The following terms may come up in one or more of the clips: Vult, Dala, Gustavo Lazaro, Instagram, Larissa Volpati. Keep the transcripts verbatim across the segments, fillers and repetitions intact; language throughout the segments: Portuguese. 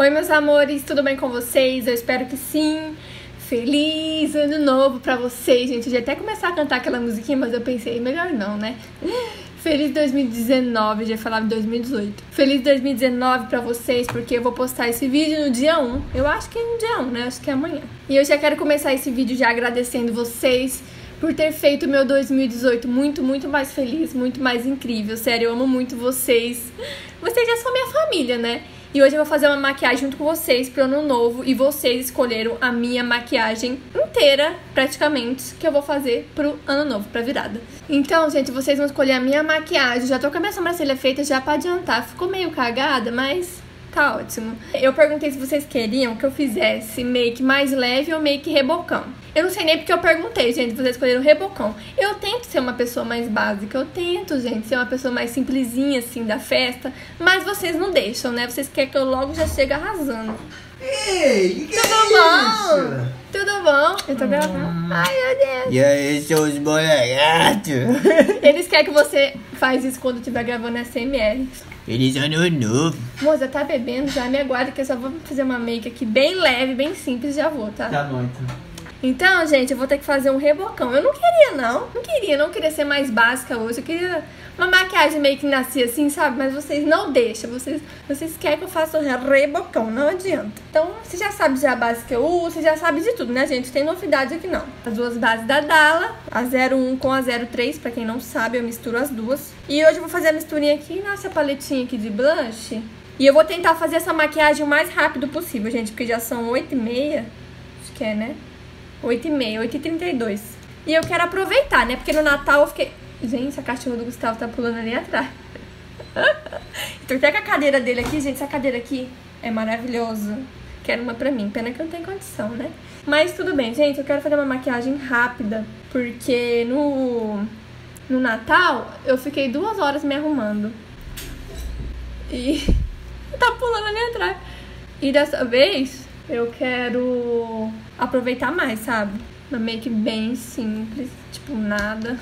Oi, meus amores, tudo bem com vocês? Eu espero que sim. Feliz ano novo pra vocês, gente. Eu ia até começar a cantar aquela musiquinha, mas eu pensei, melhor não, né? Feliz dois mil e dezenove, eu já falava de dois mil e dezoito. Feliz dois mil e dezenove pra vocês, porque eu vou postar esse vídeo no dia um. Eu acho que é no dia um, né? Acho que é amanhã. E eu já quero começar esse vídeo já agradecendo vocês por ter feito o meu dois mil e dezoito muito, muito mais feliz, muito mais incrível. Sério, eu amo muito vocês. Vocês já são minha família, né? E hoje eu vou fazer uma maquiagem junto com vocês pro ano novo. E vocês escolheram a minha maquiagem inteira, praticamente, que eu vou fazer pro ano novo, pra virada. Então, gente, vocês vão escolher a minha maquiagem. Já tô com a minha sobrancelha feita já pra adiantar. Ficou meio cagada, mas tá ótimo. Eu perguntei se vocês queriam que eu fizesse make mais leve ou make rebocão. Eu não sei nem porque eu perguntei, gente, vocês escolheram rebocão. Eu tento ser uma pessoa mais básica, eu tento, gente, ser uma pessoa mais simplesinha, assim, da festa. Mas vocês não deixam, né? Vocês querem que eu logo já chegue arrasando. Ei, que tudo bom? Isso? Tudo bom? Eu tô gravando. Hum. Ai, meu Deus. E aí, seus boiagatos? Eles querem que você faz isso quando estiver gravando S M R. Feliz ano novo. Moça, tá bebendo? Já me aguarda que eu só vou fazer uma make aqui bem leve, bem simples, já vou, tá? Tá bom, então. Então, gente, eu vou ter que fazer um rebocão. Eu não queria, não. Não queria, não queria ser mais básica hoje. Eu queria uma maquiagem meio que nascia assim, sabe? Mas vocês não deixam. Vocês, vocês querem que eu faça um rebocão. Não adianta. Então, você já sabe já a base que eu uso. Você já sabe de tudo, né, gente? Tem novidade aqui, não. As duas bases da Dala. A zero um com a zero três. Pra quem não sabe, eu misturo as duas. E hoje eu vou fazer a misturinha aqui nessa paletinha aqui de blush. E eu vou tentar fazer essa maquiagem o mais rápido possível, gente. Porque já são oito e meia. Acho que é, né? oito e meia, oito e trinta e dois. E eu quero aproveitar, né? Porque no Natal eu fiquei... Gente, a cachorra do Gustavo tá pulando ali atrás. Então até com a cadeira dele aqui, gente, essa cadeira aqui é maravilhosa. Quero uma pra mim, pena que eu não tenho condição, né? Mas tudo bem, gente, eu quero fazer uma maquiagem rápida. Porque no, no Natal eu fiquei duas horas me arrumando. E tá pulando ali atrás. E dessa vez... eu quero aproveitar mais, sabe? Uma make bem simples, tipo nada.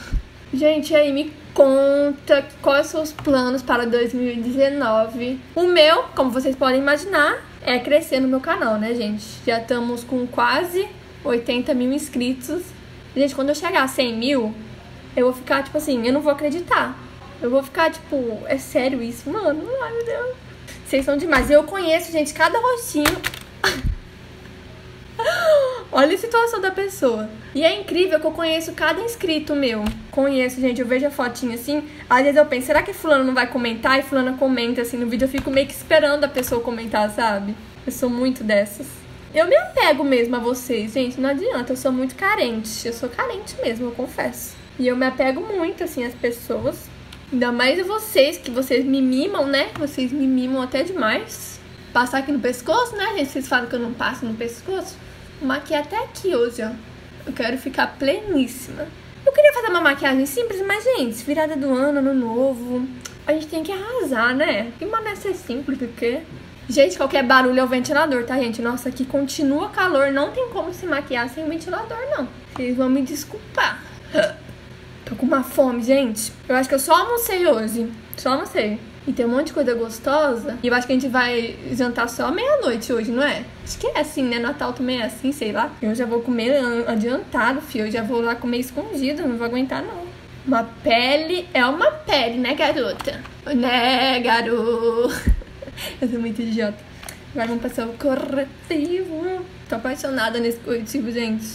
Gente, aí me conta quais são os planos para dois mil e dezenove. O meu, como vocês podem imaginar, é crescer no meu canal, né, gente? Já estamos com quase oitenta mil inscritos. Gente, quando eu chegar a cem mil, eu vou ficar, tipo assim, eu não vou acreditar. Eu vou ficar, tipo, é sério isso? Mano, ai meu Deus. Vocês são demais. Eu conheço, gente, cada rostinho... Olha a situação da pessoa. E é incrível que eu conheço cada inscrito meu. Conheço, gente, eu vejo a fotinha assim. Às vezes eu penso, será que fulano não vai comentar? E fulana comenta assim no vídeo, eu fico meio que esperando a pessoa comentar, sabe? Eu sou muito dessas. Eu me apego mesmo a vocês, gente, não adianta. Eu sou muito carente, eu sou carente mesmo, eu confesso. E eu me apego muito, assim, às pessoas. Ainda mais a vocês, que vocês me mimam, né? Vocês me mimam até demais. Passar aqui no pescoço, né, gente? Vocês falam que eu não passo no pescoço. Maquiei até aqui hoje, ó. Eu quero ficar pleníssima. Eu queria fazer uma maquiagem simples, mas, gente, virada do ano, ano novo, a gente tem que arrasar, né? E uma dessa é simples, porque... gente, qualquer barulho é o ventilador, tá, gente? Nossa, aqui continua calor, não tem como se maquiar sem ventilador, não. Vocês vão me desculpar. Tô com uma fome, gente. Eu acho que eu só almocei hoje. Só almocei. E tem um monte de coisa gostosa. E eu acho que a gente vai jantar só meia-noite hoje, não é? Acho que é assim, né? Natal também é assim, sei lá. Eu já vou comer adiantado, fio. Eu já vou lá comer escondido, não vou aguentar, não. Uma pele é uma pele, né, garota? Né, garoto? Eu sou muito idiota. Agora vamos passar o corretivo. Tô apaixonada nesse corretivo, gente.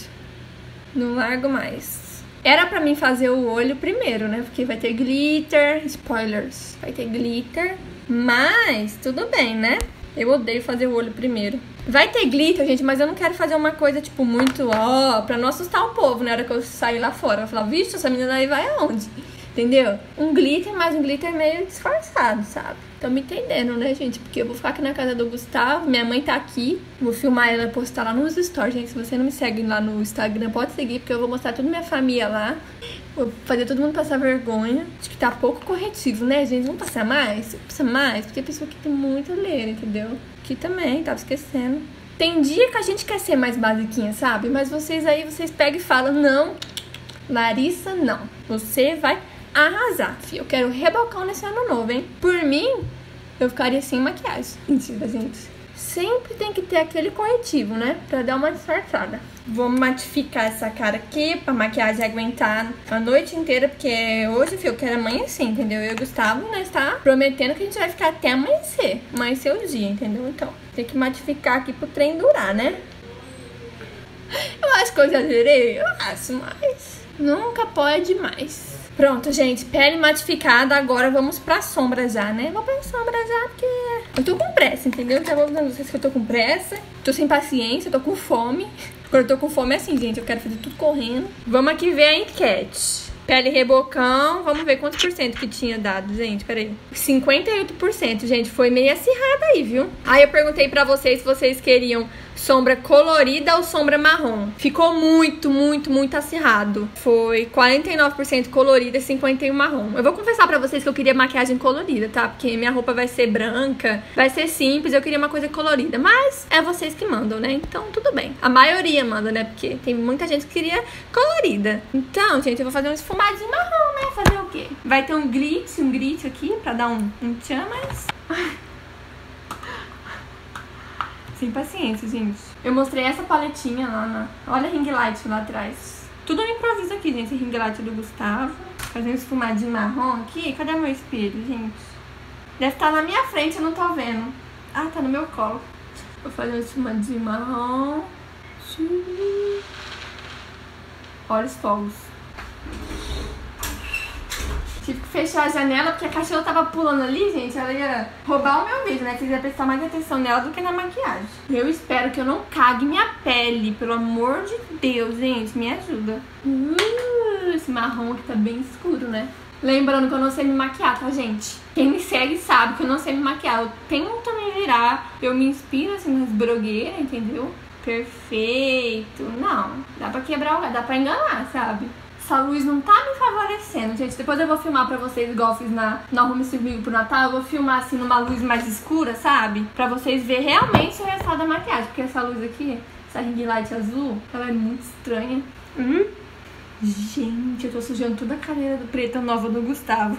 Não largo mais. Era pra mim fazer o olho primeiro, né? Porque vai ter glitter. Spoilers. Vai ter glitter. Mas tudo bem, né? Eu odeio fazer o olho primeiro. Vai ter glitter, gente, mas eu não quero fazer uma coisa, tipo, muito, ó, pra não assustar o povo, né? Na hora que eu sair lá fora. Eu falar, vixe, essa menina daí vai aonde? Entendeu? Um glitter, mas um glitter meio disfarçado, sabe? Estão me entendendo, né, gente? Porque eu vou ficar aqui na casa do Gustavo, minha mãe tá aqui. Vou filmar ela e postar lá nos stories, gente. Se você não me segue lá no Instagram, pode seguir, porque eu vou mostrar toda minha família lá. Vou fazer todo mundo passar vergonha. Acho que tá pouco corretivo, né, gente? Vamos passar mais? Passa mais? Porque a pessoa aqui tem muito a ler, entendeu? Aqui também, tava esquecendo. Tem dia que a gente quer ser mais basiquinha, sabe? Mas vocês aí, vocês pegam e falam, não, Larissa, não. Você vai... arrasar, filho. Eu quero rebocão nesse ano novo, hein? Por mim, eu ficaria sem maquiagem. Mentira, gente. Sempre tem que ter aquele corretivo, né? Pra dar uma disfarçada. Vou matificar essa cara aqui pra maquiagem aguentar a noite inteira, porque hoje, filho, eu quero amanhecer, entendeu? Eu e o Gustavo, nós tá prometendo que a gente vai ficar até amanhecer. Amanhecer o dia, entendeu? Então, tem que matificar aqui pro trem durar, né? Eu acho que eu já virei, eu acho, mas nunca pode demais. Pronto, gente, pele matificada, agora vamos pra sombra já, né? Vou pra sombra já, porque eu tô com pressa, entendeu? Já vou dando vocês que eu tô com pressa, tô sem paciência, tô com fome. Quando eu tô com fome é assim, gente, eu quero fazer tudo correndo. Vamos aqui ver a enquete. Pele rebocão, vamos ver quantos por cento que tinha dado, gente, peraí. cinquenta e oito por cento, gente, foi meio acirrada aí, viu? Aí eu perguntei pra vocês se vocês queriam sombra colorida ou sombra marrom. Ficou muito, muito, muito acirrado. Foi quarenta e nove por cento colorida e cinquenta e um por cento marrom. Eu vou confessar pra vocês que eu queria maquiagem colorida, tá? Porque minha roupa vai ser branca, vai ser simples, eu queria uma coisa colorida. Mas é vocês que mandam, né? Então tudo bem. A maioria manda, né? Porque tem muita gente que queria colorida. Então, gente, eu vou fazer um esfumadinho marrom, né? Fazer o quê? Vai ter um glitch, um glitch aqui pra dar um, um tchan, mas... Sem paciência, gente. Eu mostrei essa paletinha lá na... Olha a ring light lá atrás. Tudo no improviso aqui, gente. Ring light do Gustavo. Fazer um esfumadinho marrom aqui. Cadê meu espelho, gente? Deve estar na minha frente, eu não tô vendo. Ah, tá no meu colo. Vou fazer um esfumadinho marrom. Olha os fogos. Tive que fechar a janela, porque a cachorra tava pulando ali, gente. Ela ia roubar o meu vídeo, né? Vocês iam prestar mais atenção nela do que na maquiagem. Eu espero que eu não cague minha pele. Pelo amor de Deus, gente. Me ajuda. Uh, esse marrom aqui tá bem escuro, né? Lembrando que eu não sei me maquiar, tá, gente? Quem me segue sabe que eu não sei me maquiar. Eu tento me virar. Eu me inspiro, assim, nas blogueiras, entendeu? Perfeito. Não. Dá pra quebrar o... Dá pra enganar, sabe? Essa luz não tá me favorecendo, gente. Depois eu vou filmar pra vocês, igual eu fiz na, na Home Survival pro Natal. Eu vou filmar, assim, numa luz mais escura, sabe? Pra vocês verem realmente o resultado da maquiagem. Porque essa luz aqui, essa ring light azul, ela é muito estranha. Hum? Gente, eu tô sujando toda a cadeira do preta nova do Gustavo.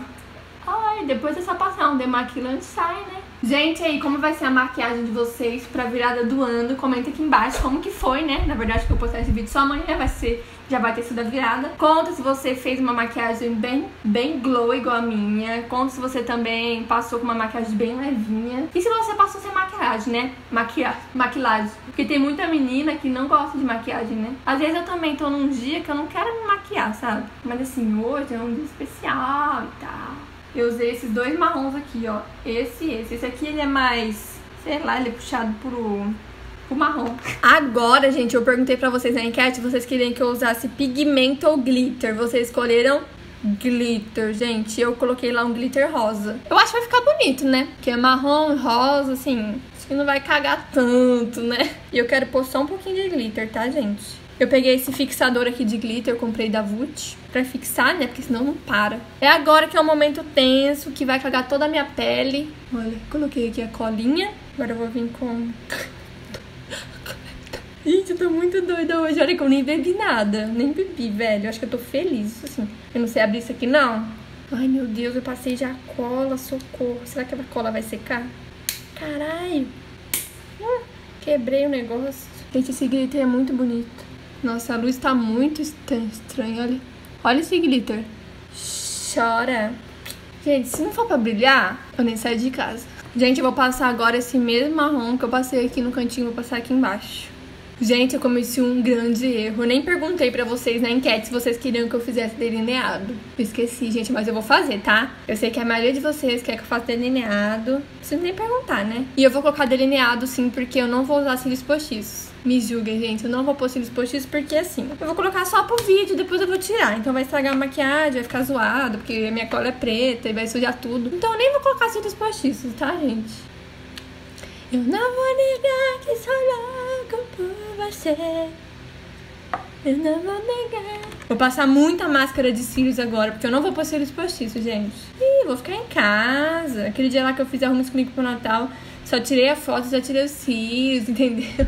Ai, depois é só passar um demaquilante sai, né? Gente, aí, como vai ser a maquiagem de vocês pra virada do ano? Comenta aqui embaixo como que foi, né? Na verdade, que eu postar esse vídeo só amanhã, vai ser, já vai ter sido a virada. Conta se você fez uma maquiagem bem, bem glow, igual a minha. Conta se você também passou com uma maquiagem bem levinha. E se você passou sem maquiagem, né? Maquiagem, maquilagem. Porque tem muita menina que não gosta de maquiagem, né? Às vezes eu também tô num dia que eu não quero me maquiar, sabe? Mas assim, hoje é um dia especial e tal. Eu usei esses dois marrons aqui, ó. Esse e esse. Esse aqui, ele é mais... Sei lá, ele é puxado pro... pro marrom. Agora, gente, eu perguntei pra vocês na enquete, vocês queriam que eu usasse pigmento ou glitter. Vocês escolheram glitter, gente. Eu coloquei lá um glitter rosa. Eu acho que vai ficar bonito, né? Porque é marrom, rosa, assim... Acho que não vai cagar tanto, né? E eu quero pôr só um pouquinho de glitter, tá, gente? Eu peguei esse fixador aqui de glitter, eu comprei da Vult, pra fixar, né? Porque senão não para. É agora que é um momento tenso, que vai cagar toda a minha pele. Olha, coloquei aqui a colinha. Agora eu vou vir com... Gente, eu tô muito doida hoje. Olha que eu nem bebi nada. Nem bebi, velho. Eu acho que eu tô feliz, assim. Eu não sei abrir isso aqui, não. Ai, meu Deus, eu passei já a cola, socorro. Será que a cola vai secar? Caralho. Ah, quebrei o negócio. Gente, esse glitter é muito bonito. Nossa, a luz tá muito estranha, olha. Olha esse glitter. Chora. Gente, se não for pra brilhar, eu nem saio de casa. Gente, eu vou passar agora esse mesmo marrom que eu passei aqui no cantinho, vou passar aqui embaixo. Gente, eu cometi um grande erro. Eu nem perguntei pra vocês na enquete se vocês queriam que eu fizesse delineado. Eu esqueci, gente, mas eu vou fazer, tá? Eu sei que a maioria de vocês quer que eu faça delineado. Não preciso nem perguntar, né? E eu vou colocar delineado, sim, porque eu não vou usar cílios postiços. Me julguem, gente, eu não vou pôr cílios postiços porque, assim, eu vou colocar só pro vídeo, depois eu vou tirar. Então vai estragar a maquiagem, vai ficar zoado, porque a minha cola é preta e vai sujar tudo. Então eu nem vou colocar cílios postiços, tá, gente? Eu não vou negar que sou louco por você. Eu não vou negar. Vou passar muita máscara de cílios agora, porque eu não vou pôr cílios postiços, gente. Ih, vou ficar em casa. Aquele dia lá que eu fiz arrumes comigo pro Natal, só tirei a foto, já tirei os cílios, entendeu?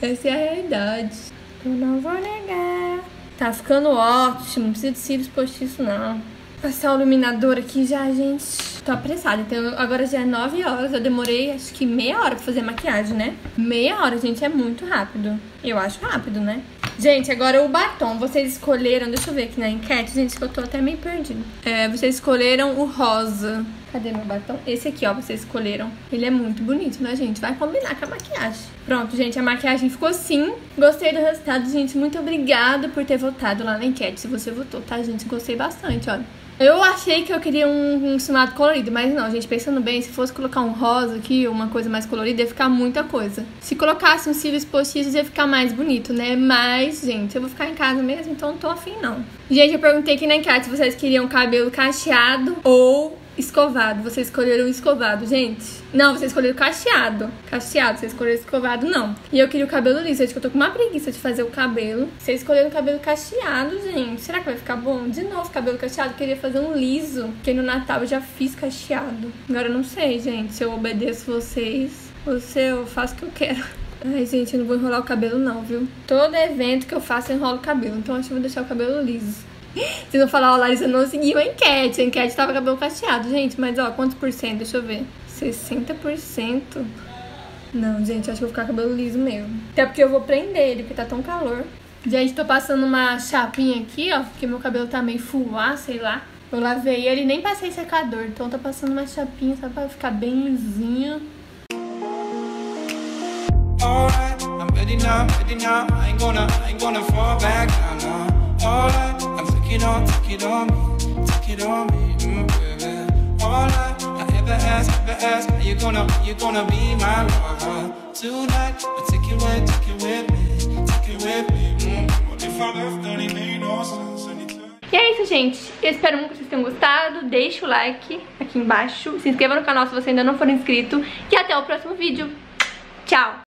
Essa é a realidade. Eu não vou negar. Tá ficando ótimo. Não precisa de cílios postiços, não. Passar o iluminador aqui já, gente. Tô apressada, então agora já é nove horas. Eu demorei acho que meia hora pra fazer a maquiagem, né? Meia hora, gente, é muito rápido. Eu acho rápido, né? Gente, agora o batom. Vocês escolheram... Deixa eu ver aqui na enquete, gente, que eu tô até meio perdida. É, vocês escolheram o rosa. Cadê meu batom? Esse aqui, ó, vocês escolheram. Ele é muito bonito, né, gente? Vai combinar com a maquiagem. Pronto, gente, a maquiagem ficou assim. Gostei do resultado, gente. Muito obrigada por ter votado lá na enquete. Se você votou, tá, gente? Gostei bastante, ó. Eu achei que eu queria um, um cinturado colorido, mas não, gente, pensando bem, se fosse colocar um rosa aqui, uma coisa mais colorida, ia ficar muita coisa. Se colocasse uns cílios postiços, ia ficar mais bonito, né? Mas, gente, eu vou ficar em casa mesmo, então não tô afim, não. Gente, eu perguntei aqui na enquete se vocês queriam cabelo cacheado ou escovado. Vocês escolheram escovado, gente? Não, vocês escolheram cacheado. Cacheado, vocês escolheram escovado, não. E eu queria o cabelo liso, gente, que eu tô com uma preguiça de fazer o cabelo. Vocês escolheram o cabelo cacheado, gente. Será que vai ficar bom? De novo, cabelo cacheado. Eu queria fazer um liso, porque no Natal eu já fiz cacheado. Agora eu não sei, gente, se eu obedeço vocês ou se eu faço o que eu quero. Ai, gente, eu não vou enrolar o cabelo, não, viu? Todo evento que eu faço, eu enrolo o cabelo. Então, acho que eu vou deixar o cabelo liso. Vocês vão falar, ó, Larissa não seguiu a enquete. A enquete tava cabelo cacheado, gente. Mas, ó, quantos por cento? Deixa eu ver. sessenta por cento? Não, gente, acho que eu vou ficar cabelo liso mesmo. Até porque eu vou prender ele, porque tá tão calor. Gente, tô passando uma chapinha aqui, ó, porque meu cabelo tá meio fuá, sei lá. Eu lavei ele e nem passei secador. Então tô passando uma chapinha só pra ficar bem lisinha. Alright, I'm ready now, ready now. I ain't gonna, I ain't gonna fall back. Alright, I'm taking on, taking on me, taking on me, mm, baby. All I, I ever ask, ever ask, are you gonna, are you gonna be my lover tonight? I take you away, take you with me, take you with me. Mm. What if I left? Then it made no sense. E é isso, gente. Eu espero muito que vocês tenham gostado. Deixa o like aqui embaixo. Se inscreva no canal se você ainda não for inscrito. E até o próximo vídeo. Tchau!